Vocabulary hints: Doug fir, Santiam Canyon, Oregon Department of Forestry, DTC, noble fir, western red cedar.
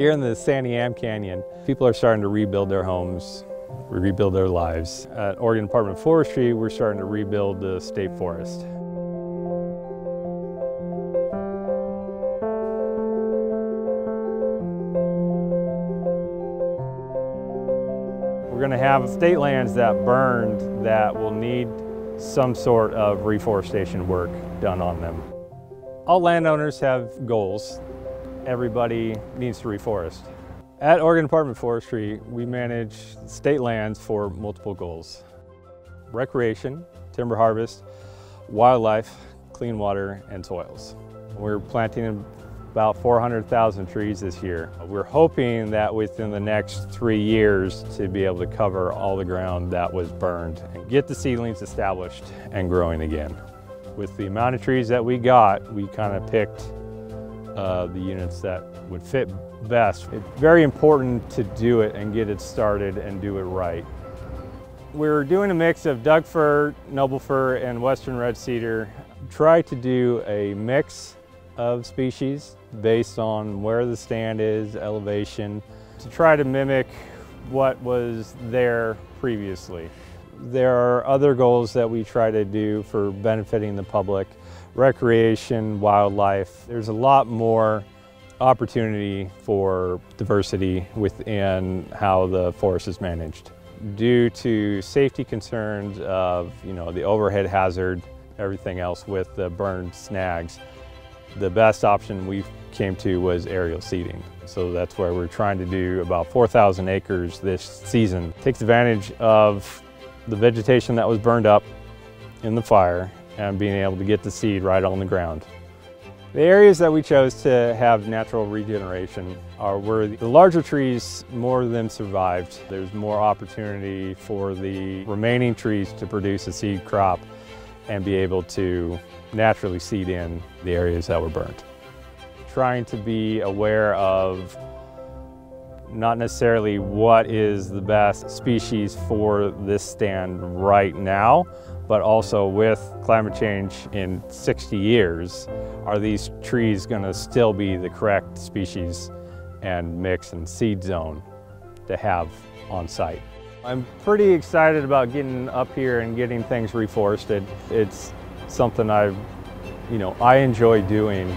You're in the Santiam Canyon. People are starting to rebuild their homes, rebuild their lives. At Oregon Department of Forestry, we're starting to rebuild the state forest. We're going to have state lands that burned that will need some sort of reforestation work done on them. All landowners have goals. Everybody needs to reforest. At Oregon Department of Forestry, we manage state lands for multiple goals: recreation, timber harvest, wildlife, clean water, and soils. We're planting about 400,000 trees this year. We're hoping that within the next 3 years to be able to cover all the ground that was burned and get the seedlings established and growing again. With the amount of trees that we got, we kind of picked the units that would fit best. It's very important to do it and get it started and do it right. We're doing a mix of Doug fir, noble fir, and western red cedar. Try to do a mix of species based on where the stand is, elevation, to try to mimic what was there previously. There are other goals that we try to do for benefiting the public: recreation, wildlife. There's a lot more opportunity for diversity within how the forest is managed. Due to safety concerns of, the overhead hazard, everything else with the burned snags, the best option we came to was aerial seeding. So that's where we're trying to do about 4,000 acres this season. Takes advantage of the vegetation that was burned up in the fire and being able to get the seed right on the ground. The areas that we chose to have natural regeneration are where the larger trees, more of them survived. There's more opportunity for the remaining trees to produce a seed crop and be able to naturally seed in the areas that were burnt. Trying to be aware of not necessarily what is the best species for this stand right now, but also with climate change in 60 years, are these trees going to still be the correct species and mix and seed zone to have on site? I'm pretty excited about getting up here and getting things reforested. It's something I enjoy doing.